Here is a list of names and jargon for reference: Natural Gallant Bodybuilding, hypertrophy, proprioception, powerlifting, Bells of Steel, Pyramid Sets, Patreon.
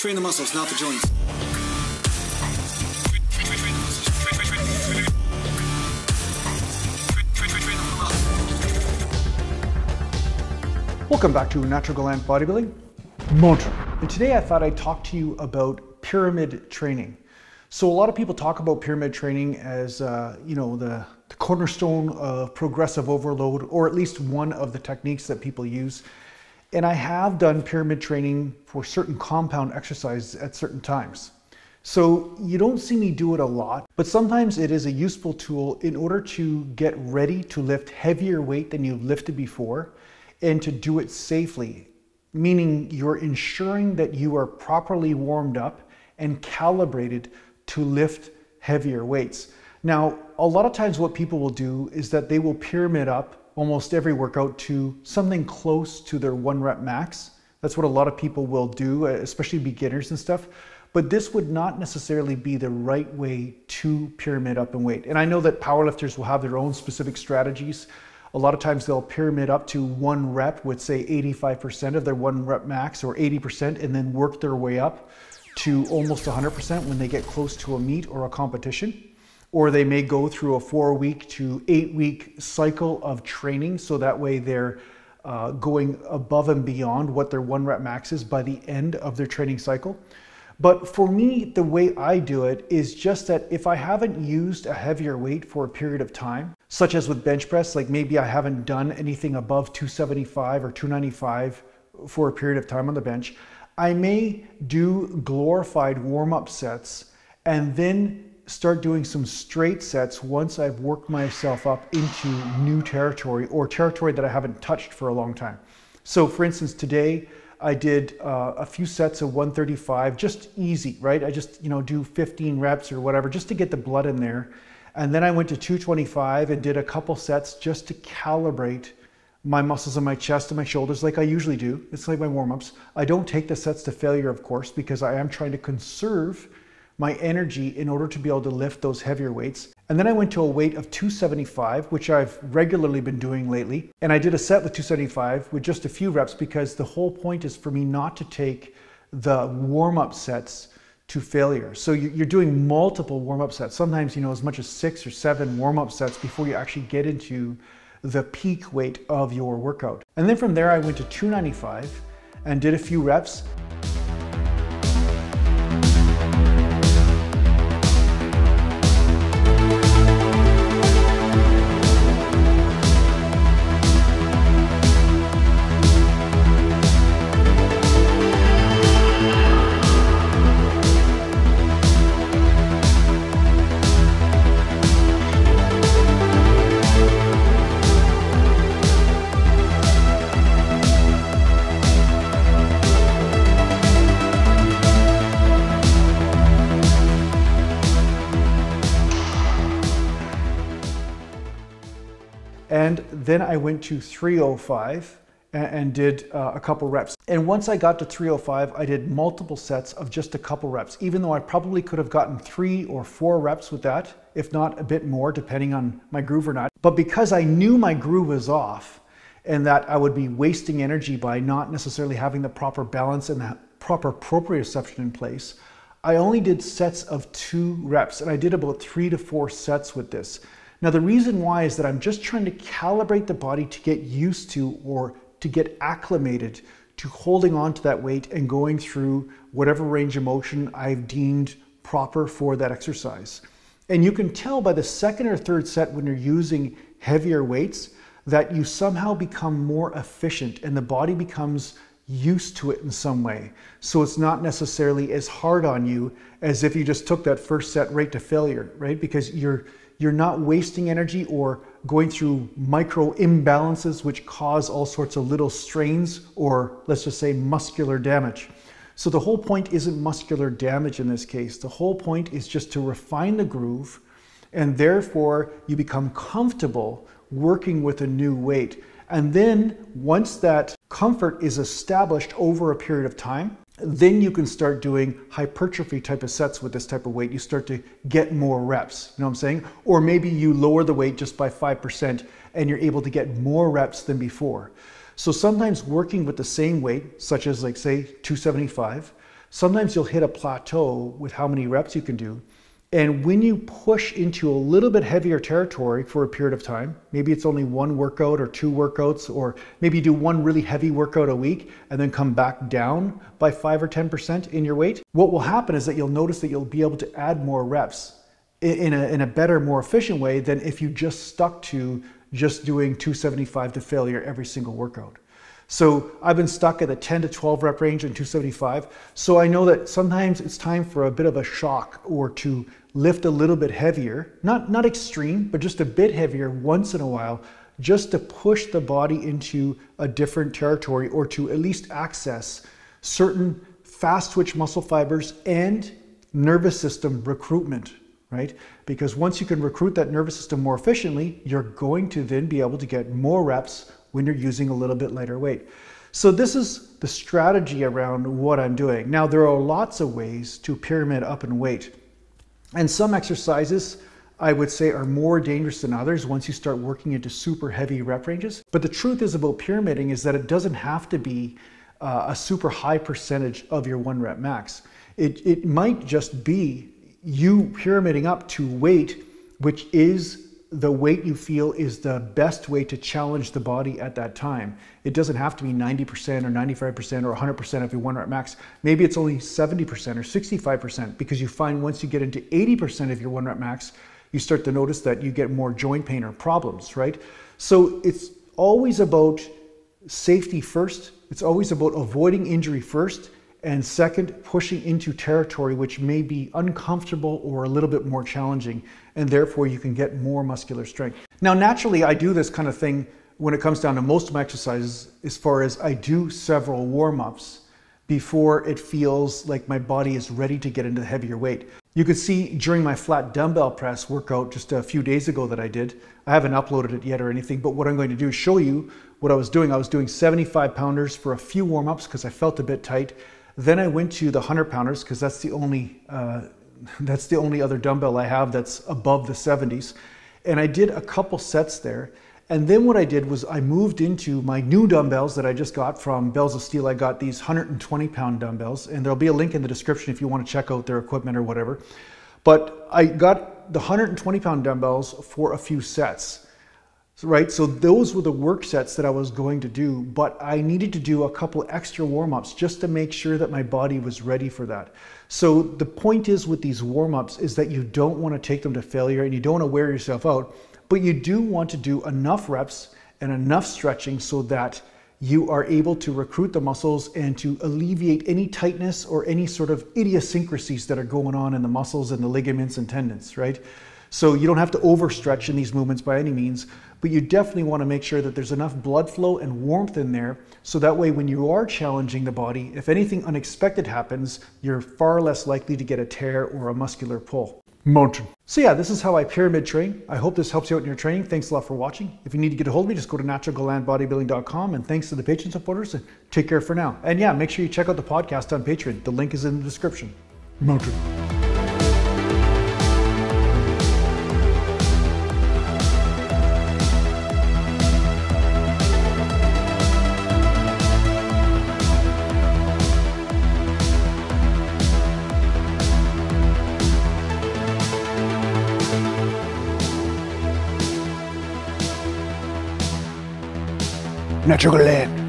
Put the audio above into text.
Train the muscles, not the joints. Welcome back to Natural Gallant Bodybuilding. Mantra. And today I thought I'd talk to you about pyramid training. So a lot of people talk about pyramid training as you know, the cornerstone of progressive overload, or at least one of the techniques that people use. And I have done pyramid training for certain compound exercises at certain times. So you don't see me do it a lot, but sometimes it is a useful tool in order to get ready to lift heavier weight than you've lifted before, and to do it safely, meaning you're ensuring that you are properly warmed up and calibrated to lift heavier weights. Now, a lot of times what people will do is that they will pyramid up almost every workout to something close to their 1 rep max. That's what a lot of people will do, especially beginners and stuff. But this would not necessarily be the right way to pyramid up in weight. And I know that powerlifters will have their own specific strategies. A lot of times they'll pyramid up to 1 rep with, say, 85% of their 1 rep max, or 80%, and then work their way up to almost 100% when they get close to a meet or a competition. Or they may go through a 4-week to 8-week cycle of training, so that way they're going above and beyond what their 1 rep max is by the end of their training cycle. But for me, the way I do it is just that if I haven't used a heavier weight for a period of time, such as with bench press, like maybe I haven't done anything above 275 or 295 for a period of time on the bench, I may do glorified warm-up sets and then start doing some straight sets once I've worked myself up into new territory, or territory that I haven't touched for a long time. So for instance, today, I did a few sets of 135, just easy, right? I just, you know, do 15 reps or whatever, just to get the blood in there. And then I went to 225 and did a couple sets just to calibrate my muscles in my chest and my shoulders, like I usually do. It's like my warm-ups. I don't take the sets to failure, of course, because I am trying to conserve my energy in order to be able to lift those heavier weights. And then I went to a weight of 275, which I've regularly been doing lately. And I did a set with 275 with just a few reps, because the whole point is for me not to take the warm-up sets to failure. So you're doing multiple warm-up sets, sometimes, you know, as much as 6 or 7 warm-up sets before you actually get into the peak weight of your workout. And then from there, I went to 295 and did a few reps. And then I went to 305 and did a couple reps. And once I got to 305, I did multiple sets of just a couple reps, even though I probably could have gotten 3 or 4 reps with that, if not a bit more, depending on my groove or not. But because I knew my groove was off, and that I would be wasting energy by not necessarily having the proper balance and the proper proprioception in place, I only did sets of 2 reps, and I did about 3 to 4 sets with this. Now, the reason why is that I'm just trying to calibrate the body to get used to, or to get acclimated to, holding on to that weight and going through whatever range of motion I've deemed proper for that exercise. And you can tell by the 2nd or 3rd set, when you're using heavier weights, that you somehow become more efficient and the body becomes used to it in some way. So it's not necessarily as hard on you as if you just took that 1st set right to failure, right? Because you're not wasting energy or going through micro imbalances, which cause all sorts of little strains, or let's just say muscular damage. So the whole point isn't muscular damage in this case. The whole point is just to refine the groove, and therefore you become comfortable working with a new weight. And then once that comfort is established over a period of time, then you can start doing hypertrophy type of sets with this type of weight. You start to get more reps, you know what I'm saying? Or maybe you lower the weight just by 5% and you're able to get more reps than before. So sometimes working with the same weight, such as, like, say, 275, sometimes you'll hit a plateau with how many reps you can do. And when you push into a little bit heavier territory for a period of time, maybe it's only one workout or two workouts, or maybe you do one really heavy workout a week and then come back down by 5 or 10% in your weight, what will happen is that you'll notice that you'll be able to add more reps in a better, more efficient way than if you just stuck to just doing 275 to failure every single workout. So I've been stuck at the 10 to 12 rep range in 275. So I know that sometimes it's time for a bit of a shock or to lift a little bit heavier, not extreme, but just a bit heavier once in a while, just to push the body into a different territory or to at least access certain fast twitch muscle fibers and nervous system recruitment, right? Because once you can recruit that nervous system more efficiently, you're going to then be able to get more reps when you're using a little bit lighter weight. So this is the strategy around what I'm doing. Now, there are lots of ways to pyramid up in weight. And some exercises, I would say, are more dangerous than others once you start working into super heavy rep ranges. But the truth is about pyramiding is that it doesn't have to be a super high percentage of your one rep max. It might just be you pyramiding up to weight, which is the weight you feel is the best way to challenge the body at that time. It doesn't have to be 90% or 95% or 100% of your one rep max. Maybe it's only 70% or 65%, because you find once you get into 80% of your one rep max, you start to notice that you get more joint pain or problems, right? So it's always about safety first. It's always about avoiding injury first. And second, pushing into territory which may be uncomfortable or a little bit more challenging, and therefore you can get more muscular strength. Now, naturally, I do this kind of thing when it comes down to most of my exercises, as far as I do several warm-ups before it feels like my body is ready to get into the heavier weight. You could see during my flat dumbbell press workout just a few days ago that I did. I haven't uploaded it yet or anything, but what I'm going to do is show you what I was doing. I was doing 75 pounders for a few warm-ups because I felt a bit tight. Then I went to the 100 pounders because that's the only other dumbbell I have that's above the 70s. And I did a couple sets there. And then what I did was I moved into my new dumbbells that I just got from Bells of Steel. I got these 120 pound dumbbells, and there'll be a link in the description if you want to check out their equipment or whatever. But I got the 120 pound dumbbells for a few sets. Right, so those were the work sets that I was going to do, but I needed to do a couple extra warm-ups just to make sure that my body was ready for that. So the point is with these warm-ups is that you don't want to take them to failure and you don't want to wear yourself out, but you do want to do enough reps and enough stretching so that you are able to recruit the muscles and to alleviate any tightness or any sort of idiosyncrasies that are going on in the muscles and the ligaments and tendons, right? So you don't have to overstretch in these movements by any means, but you definitely want to make sure that there's enough blood flow and warmth in there. So that way, when you are challenging the body, if anything unexpected happens, you're far less likely to get a tear or a muscular pull. Mountain. So yeah, this is how I pyramid train. I hope this helps you out in your training. Thanks a lot for watching. If you need to get a hold of me, just go to naturalgallantbodybuilding.com, and thanks to the Patreon supporters, and take care for now. And yeah, make sure you check out the podcast on Patreon. The link is in the description. Mountain. Natural Gallant.